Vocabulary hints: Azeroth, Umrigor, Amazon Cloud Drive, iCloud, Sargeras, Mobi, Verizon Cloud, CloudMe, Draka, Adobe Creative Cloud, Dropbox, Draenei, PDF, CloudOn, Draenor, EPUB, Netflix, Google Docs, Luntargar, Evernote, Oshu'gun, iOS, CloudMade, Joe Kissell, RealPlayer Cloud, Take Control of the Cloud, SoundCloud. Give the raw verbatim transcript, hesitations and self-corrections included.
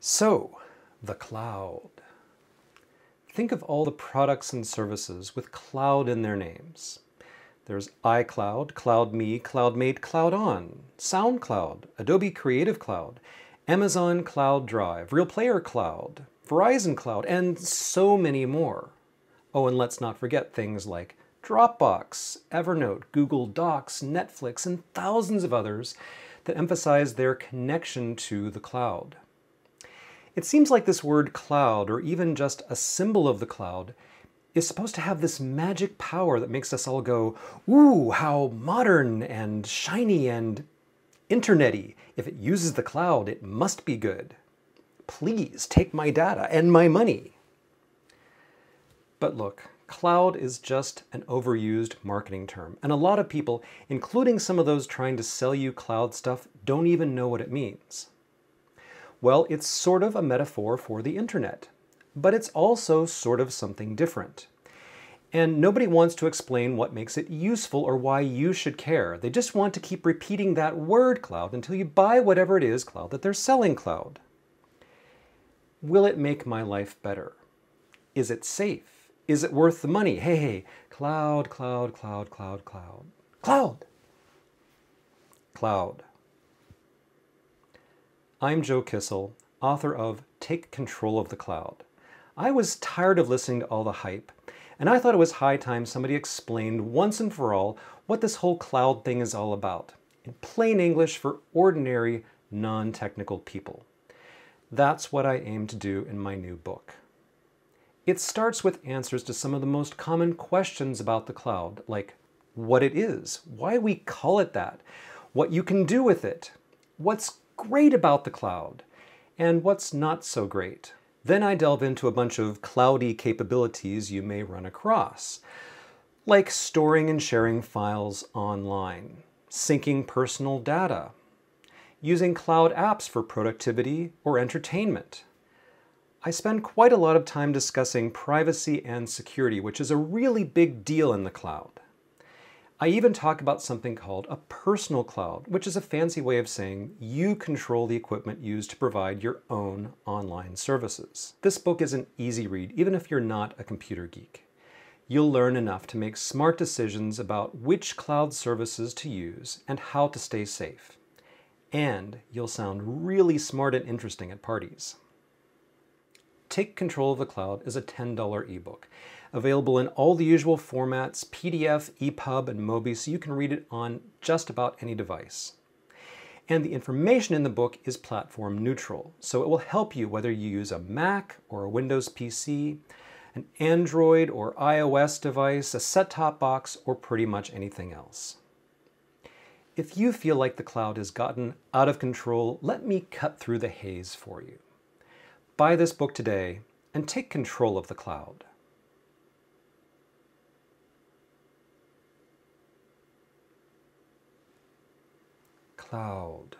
So, the cloud. Think of all the products and services with cloud in their names. There's iCloud, CloudMe, CloudMade, CloudOn, SoundCloud, Adobe Creative Cloud, Amazon Cloud Drive, RealPlayer Cloud, Verizon Cloud, and so many more. Oh, and let's not forget things like Dropbox, Evernote, Google Docs, Netflix, and thousands of others that emphasize their connection to the cloud. It seems like this word cloud, or even just a symbol of the cloud, is supposed to have this magic power that makes us all go, ooh, how modern and shiny and internety. If it uses the cloud, it must be good. Please take my data and my money. But look, cloud is just an overused marketing term, and a lot of people, including some of those trying to sell you cloud stuff, don't even know what it means. Well, it's sort of a metaphor for the internet. But it's also sort of something different. And nobody wants to explain what makes it useful or why you should care. They just want to keep repeating that word cloud until you buy whatever it is cloud that they're selling cloud. Will it make my life better? Is it safe? Is it worth the money? Hey, hey, cloud, cloud, cloud, cloud, cloud, cloud, cloud. I'm Joe Kissell, author of Take Control of the Cloud. I was tired of listening to all the hype, and I thought it was high time somebody explained once and for all what this whole cloud thing is all about, in plain English for ordinary, non-technical people. That's what I aim to do in my new book. It starts with answers to some of the most common questions about the cloud, like what it is, why we call it that, what you can do with it, what's great about the cloud, and what's not so great. Then I delve into a bunch of cloudy capabilities you may run across, like storing and sharing files online, syncing personal data, using cloud apps for productivity or entertainment. I spend quite a lot of time discussing privacy and security, which is a really big deal in the cloud. I even talk about something called a personal cloud, which is a fancy way of saying you control the equipment used to provide your own online services. This book is an easy read, even if you're not a computer geek. You'll learn enough to make smart decisions about which cloud services to use and how to stay safe. And you'll sound really smart and interesting at parties. Take Control of the Cloud is a ten dollar ebook, available in all the usual formats, P D F, E P U B, and Mobi, so you can read it on just about any device. And the information in the book is platform neutral, so it will help you whether you use a Mac or a Windows P C, an Android or iOS device, a set-top box, or pretty much anything else. If you feel like the cloud has gotten out of control, let me cut through the haze for you. Buy this book today and take control of the cloud. Cloud.